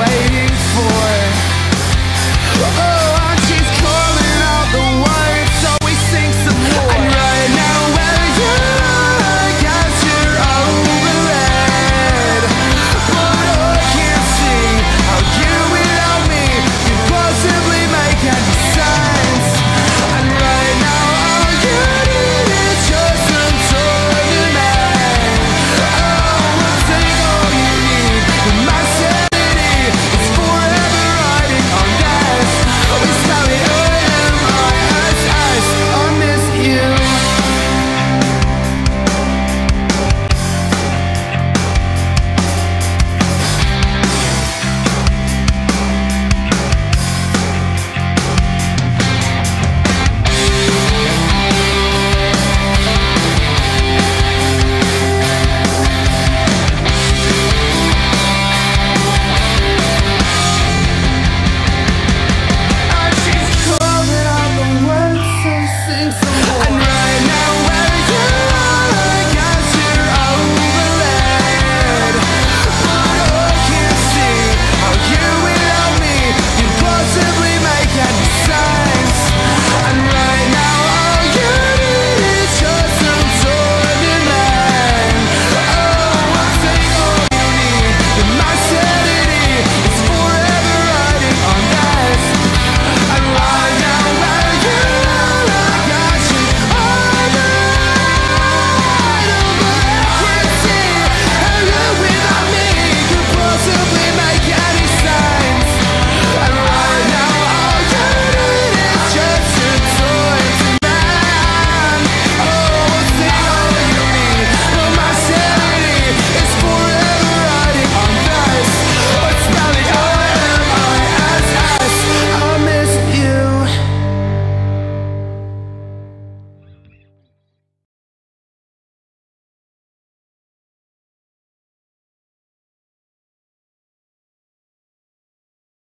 waiting for